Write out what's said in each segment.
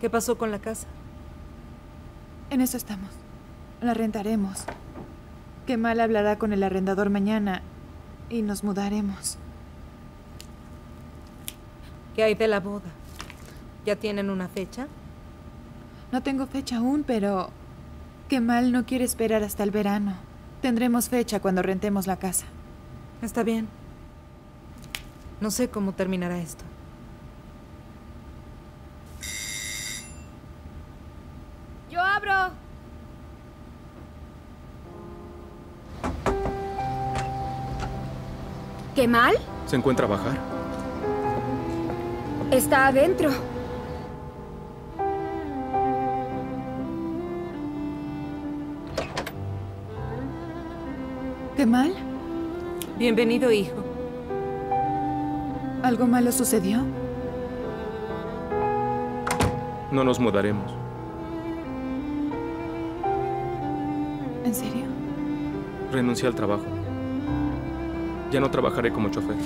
¿Qué pasó con la casa? En eso estamos. La rentaremos. Kemal hablará con el arrendador mañana y nos mudaremos. ¿Qué hay de la boda? ¿Ya tienen una fecha? No tengo fecha aún, pero Kemal no quiere esperar hasta el verano. Tendremos fecha cuando rentemos la casa. Está bien. No sé cómo terminará esto. ¡Yo abro! ¿Kemal? ¿Se encuentra Bahar? Está adentro. ¿Kemal? Bienvenido, hijo. ¿Algo malo sucedió? No nos mudaremos. ¿En serio? Renuncié al trabajo. Ya no trabajaré como chofer.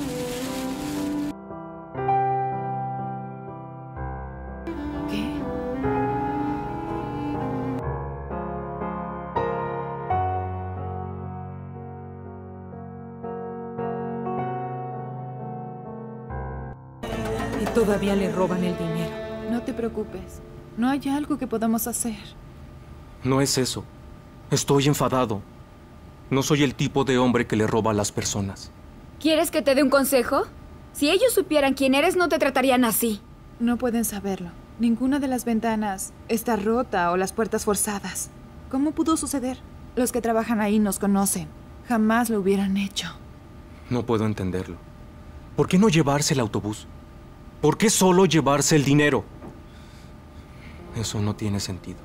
Y todavía le roban el dinero. No te preocupes. No hay algo que podamos hacer. No es eso. Estoy enfadado. No soy el tipo de hombre que le roba a las personas. ¿Quieres que te dé un consejo? Si ellos supieran quién eres, no te tratarían así. No pueden saberlo. Ninguna de las ventanas está rota o las puertas forzadas. ¿Cómo pudo suceder? Los que trabajan ahí nos conocen. Jamás lo hubieran hecho. No puedo entenderlo. ¿Por qué no llevarse el autobús? ¿Por qué solo llevarse el dinero? Eso no tiene sentido.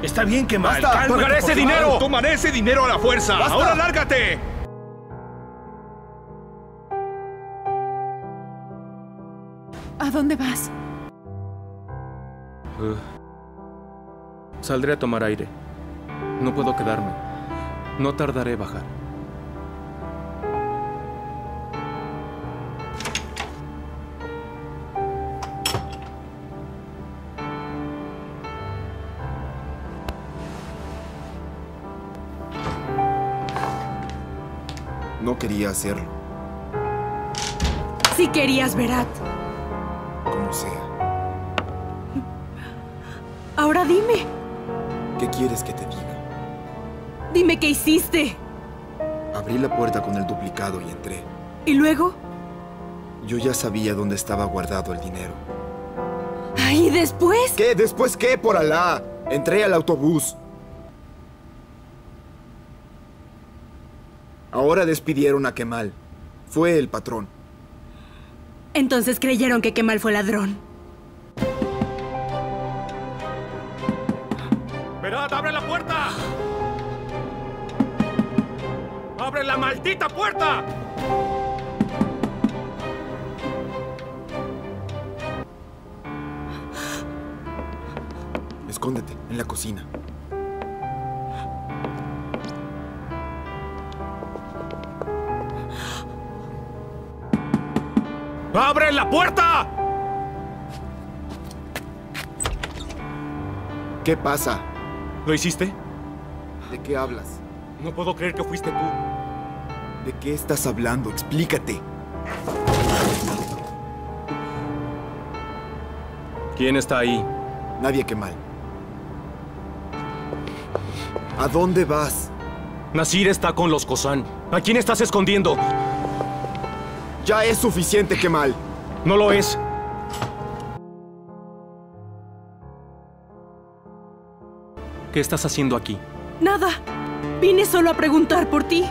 Está bien, Kemal. ¡Basta! ¡Pagaré ese dinero! ¡Tomaré ese dinero a la fuerza! ¡Basta! ¡Ahora lárgate! ¿A dónde vas? Saldré a tomar aire. No puedo quedarme. No tardaré en bajar. No quería hacerlo. Sí querías, Berat. Como sea. Ahora dime. ¿Qué quieres que te diga? Dime qué hiciste. Abrí la puerta con el duplicado y entré. ¿Y luego? Yo ya sabía dónde estaba guardado el dinero. ¿Y después? ¿Qué? ¿Después qué? Por Alá. Entré al autobús. Ahora despidieron a Kemal. Fue el patrón. Entonces creyeron que Kemal fue ladrón. ¡Berat, abre la puerta! ¡Abre la maldita puerta! Escóndete en la cocina. ¡Abre la puerta! ¿Qué pasa? ¿Lo hiciste? ¿De qué hablas? No puedo creer que fuiste tú. ¿De qué estás hablando? Explícate. ¿Quién está ahí? Nadie, Kemal. ¿A dónde vas? Nasir está con los Kozán. ¿A quién estás escondiendo? Ya es suficiente, Kemal. No lo es. ¿Qué estás haciendo aquí? Nada. Vine solo a preguntar por ti.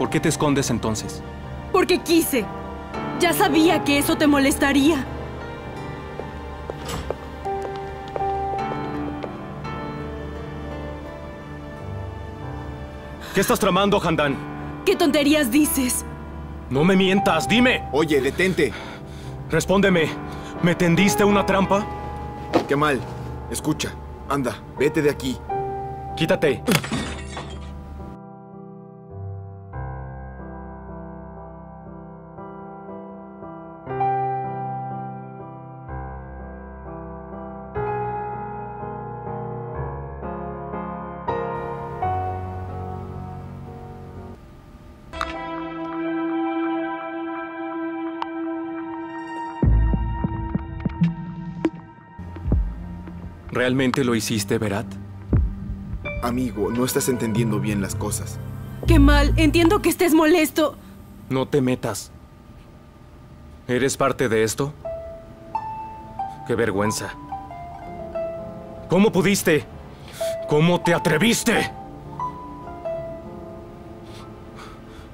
¿Por qué te escondes entonces? Porque quise. Ya sabía que eso te molestaría. ¿Qué estás tramando, Handan? ¿Qué tonterías dices? ¡No me mientas! ¡Dime! Oye, detente. Respóndeme. ¿Me tendiste una trampa? Kemal, escucha. Anda, vete de aquí. Quítate. ¿Realmente lo hiciste, Berat? Amigo, no estás entendiendo bien las cosas. Kemal, entiendo que estés molesto. No te metas. ¿Eres parte de esto? ¡Qué vergüenza! ¿Cómo pudiste? ¿Cómo te atreviste?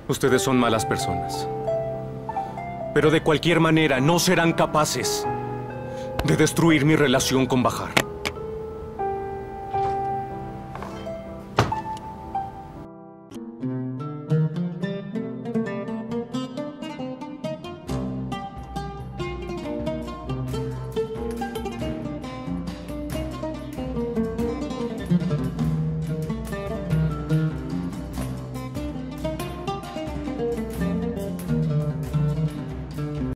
Ustedes son malas personas. Pero de cualquier manera no serán capaces de destruir mi relación con Bahar.